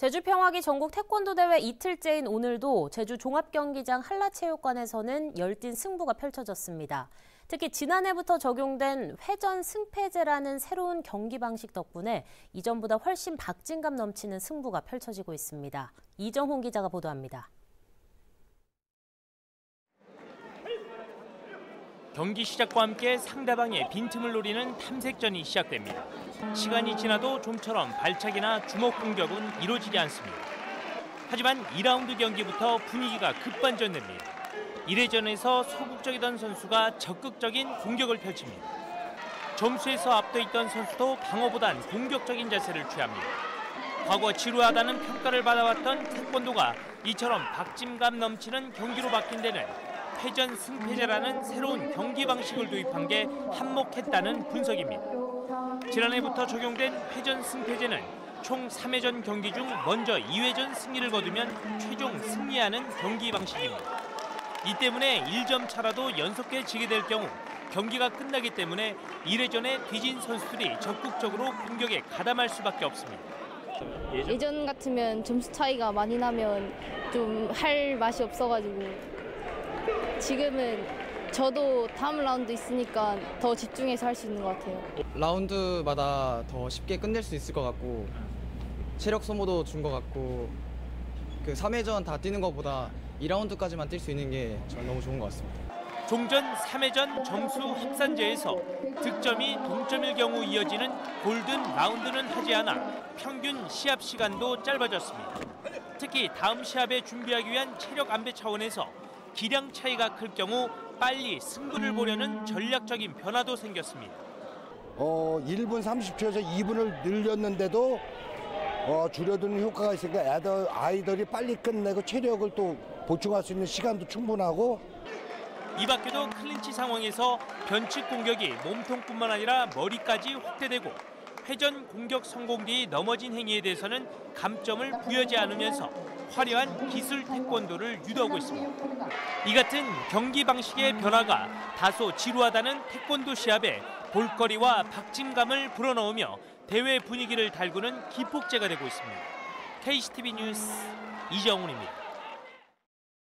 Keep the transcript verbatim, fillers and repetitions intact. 제주평화기 전국 태권도대회 이틀째인 오늘도 제주종합경기장 한라체육관에서는 열띤 승부가 펼쳐졌습니다. 특히 지난해부터 적용된 회전 승패제라는 새로운 경기 방식 덕분에 이전보다 훨씬 박진감 넘치는 승부가 펼쳐지고 있습니다. 이정훈 기자가 보도합니다. 경기 시작과 함께 상대방의 빈틈을 노리는 탐색전이 시작됩니다. 시간이 지나도 좀처럼 발차기나 주먹 공격은 이루어지지 않습니다. 하지만 이 라운드 경기부터 분위기가 급반전됩니다. 일 회전에서 소극적이던 선수가 적극적인 공격을 펼칩니다. 점수에서 앞서 있던 선수도 방어보단 공격적인 자세를 취합니다. 과거 지루하다는 평가를 받아왔던 태권도가 이처럼 박진감 넘치는 경기로 바뀐 데는 회전 승패제라는 새로운 경기 방식을 도입한 게 한몫했다는 분석입니다. 지난해부터 적용된 회전 승패제는 총 삼 회전 경기 중 먼저 이 회전 승리를 거두면 최종 승리하는 경기 방식입니다. 이 때문에 일 점 차라도 연속해 지게 될 경우 경기가 끝나기 때문에 일 회전에 뒤진 선수들이 적극적으로 공격에 가담할 수밖에 없습니다. 예전 같으면 점수 차이가 많이 나면 좀 할 맛이 없어가지고 지금은 저도 다음 라운드 있으니까 더 집중해서 할 수 있는 것 같아요. 라운드마다 더 쉽게 끝낼 수 있을 것 같고 체력 소모도 준 것 같고 그 삼 회전 다 뛰는 것보다 이 라운드까지만 뛸 수 있는 게 저는 너무 좋은 것 같습니다. 종전 삼 회전 점수 합산제에서 득점이 동점일 경우 이어지는 골든 라운드는 하지 않아 평균 시합 시간도 짧아졌습니다. 특히 다음 시합에 준비하기 위한 체력 안배 차원에서 기량 차이가 클 경우 빨리 승부를 보려는 전략적인 변화도 생겼습니다. 어, 일 분 삼십 초에서 이 분을 늘렸는데도 어, 줄여드는 효과가 있으니까 아이들, 아이들이 빨리 끝내고 체력을 또 보충할 수 있는 시간도 충분하고. 이 밖에도 클린치 상황에서 변칙 공격이 몸통뿐만 아니라 머리까지 확대되고 회전 공격 성공 뒤 넘어진 행위에 대해서는 감점을 부여하지 않으면서 화려한 기술 태권도를 유도하고 있습니다. 이 같은 경기 방식의 변화가 다소 지루하다는 태권도 시합에 볼거리와 박진감을 불어넣으며 대회 분위기를 달구는 기폭제가 되고 있습니다. 케이씨티비 뉴스 이정훈입니다.